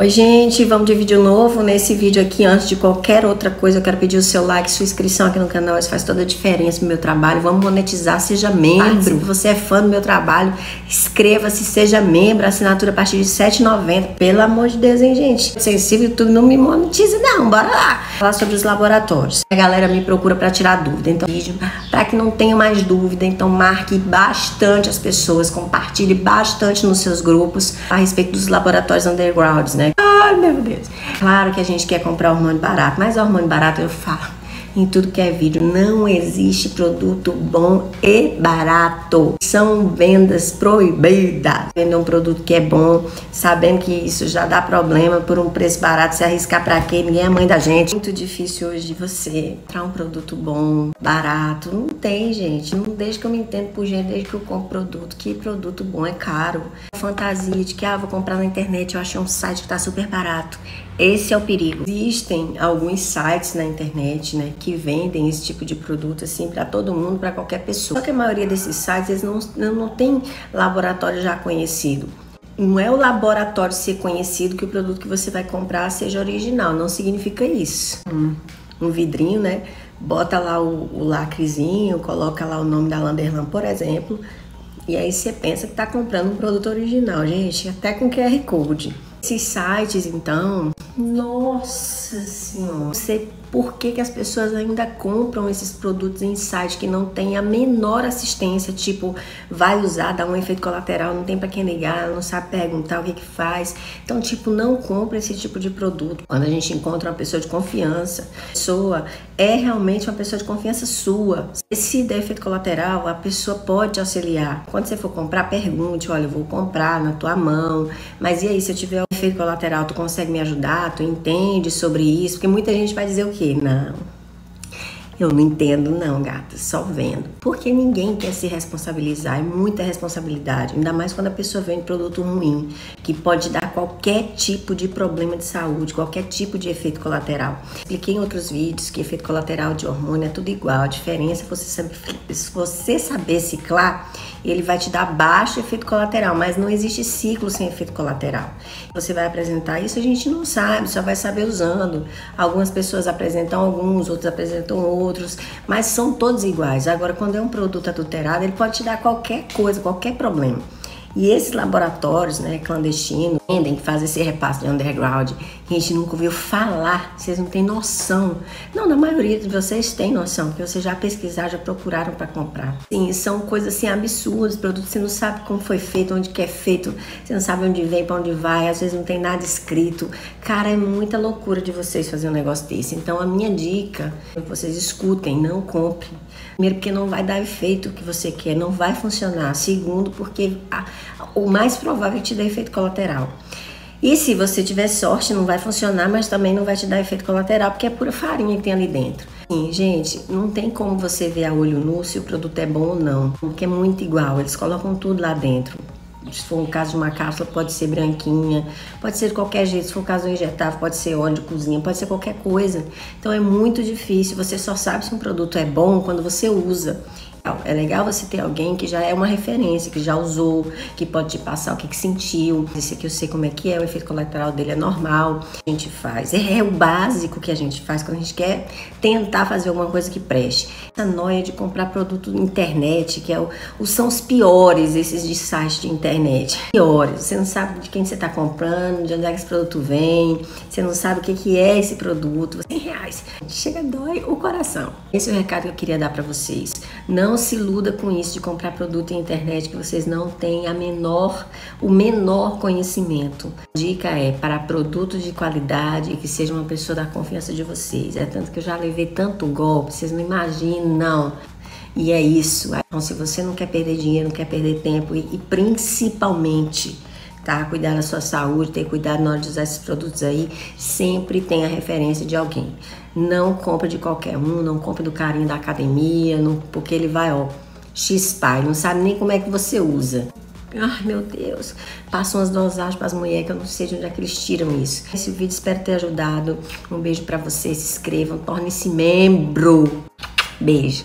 Oi gente, vamos de vídeo novo. Nesse vídeo aqui, antes de qualquer outra coisa, eu quero pedir o seu like, sua inscrição aqui no canal, isso faz toda a diferença pro meu trabalho. Vamos monetizar, seja membro. Se você é fã do meu trabalho, inscreva-se, seja membro, assinatura a partir de R$7,90. Pelo amor de Deus, hein gente, sensível, tudo não me monetiza não, bora lá. Falar sobre os laboratórios. A galera me procura pra tirar dúvida, então vídeo pra que não tenha mais dúvida, então marque bastante as pessoas, compartilhe bastante nos seus grupos a respeito dos laboratórios undergrounds, né? Ai, meu Deus. Claro que a gente quer comprar hormônio barato, mas hormônio barato eu falo em tudo que é vídeo. Não existe produto bom e barato. São vendas proibidas. Vender um produto que é bom, sabendo que isso já dá problema, por um preço barato, se arriscar pra quê? Ninguém é mãe da gente. Muito difícil hoje você entrar um produto bom, barato. Não tem, gente. Não deixa que eu me entendo por gente, desde que eu compro produto. Que produto bom é caro. Fantasia de que, vou comprar na internet, eu achei um site que tá super barato. Esse é o perigo. Existem alguns sites na internet, né, que vendem esse tipo de produto assim para todo mundo, para qualquer pessoa. Só que a maioria desses sites, eles não tem laboratório já conhecido. Não é o laboratório ser conhecido que o produto que você vai comprar seja original, não significa isso. Um vidrinho, né, bota lá o lacrezinho, coloca lá o nome da Landerlan, por exemplo, e aí você pensa que tá comprando um produto original, gente, até com QR Code. Esses sites, então, nossa senhora, não sei por que as pessoas ainda compram esses produtos em sites que não tem a menor assistência, tipo, vai usar, dá um efeito colateral, não tem pra quem ligar, não sabe perguntar o que faz. Então, tipo, não compra esse tipo de produto. Quando a gente encontra uma pessoa de confiança, a pessoa é realmente uma pessoa de confiança sua. Se der efeito colateral, a pessoa pode te auxiliar. Quando você for comprar, pergunte, olha, eu vou comprar na tua mão, mas e aí, se eu tiver efeito colateral, tu consegue me ajudar? Tu entende sobre isso? Porque muita gente vai dizer o quê? Não, eu não entendo não, gata, só vendo. Porque ninguém quer se responsabilizar, é muita responsabilidade, ainda mais quando a pessoa vende produto ruim, que pode dar qualquer tipo de problema de saúde, qualquer tipo de efeito colateral. Expliquei em outros vídeos que efeito colateral de hormônio é tudo igual, a diferença é você saber ciclar, ele vai te dar baixo efeito colateral, mas não existe ciclo sem efeito colateral. Você vai apresentar isso, a gente não sabe, só vai saber usando. Algumas pessoas apresentam alguns, outros apresentam outros, mas são todos iguais. Agora, quando é um produto adulterado, ele pode te dar qualquer coisa, qualquer problema. E esses laboratórios, né, clandestinos, vendem, que fazem esse repasse de underground, que a gente nunca ouviu falar, vocês não têm noção. Não, na maioria de vocês tem noção, porque vocês já pesquisaram, já procuraram para comprar. Sim, são coisas assim absurdas, produtos que você não sabe como foi feito, onde que é feito, você não sabe onde vem, para onde vai, às vezes não tem nada escrito. Cara, é muita loucura de vocês fazer um negócio desse. Então a minha dica é que vocês escutem, não comprem. Primeiro, porque não vai dar efeito que você quer, não vai funcionar. Segundo, porque o mais provável é te dar efeito colateral. E se você tiver sorte, não vai funcionar, mas também não vai te dar efeito colateral, porque é pura farinha que tem ali dentro. Sim, gente, não tem como você ver a olho nu se o produto é bom ou não, porque é muito igual, eles colocam tudo lá dentro. Se for um caso de uma cápsula, pode ser branquinha, pode ser de qualquer jeito. Se for um caso injetável, pode ser óleo de cozinha, pode ser qualquer coisa. Então é muito difícil, você só sabe se um produto é bom quando você usa. É legal você ter alguém que já é uma referência, que já usou, que pode te passar o que sentiu. Esse aqui eu sei como é que é, o efeito colateral dele é normal. A gente faz, é o básico que a gente faz quando a gente quer tentar fazer alguma coisa que preste. Essa noia de comprar produto na internet, que é são os piores, esses de sites de internet. Piores, você não sabe de quem você está comprando, de onde é que esse produto vem, você não sabe o que é esse produto. R$100, chega, dói o coração. Esse é o recado que eu queria dar para vocês. Não se iluda com isso de comprar produto em internet que vocês não têm o menor conhecimento. A dica é para produtos de qualidade e que seja uma pessoa da confiança de vocês. É tanto que eu já levei tanto golpe, vocês não imaginam. E é isso. Então, se você não quer perder dinheiro, não quer perder tempo e principalmente, tá, cuidar da sua saúde, ter cuidado na hora de usar esses produtos aí, sempre tem a referência de alguém. Não compra de qualquer um, não compra do carinho da academia, não, porque ele vai, ó, x-pai, não sabe nem como é que você usa. Ai, meu Deus, passa umas dosagens para as mulheres que eu não sei de onde é que eles tiram isso. Esse vídeo espero ter ajudado, um beijo para vocês, se inscrevam, tornem-se membro. Beijo.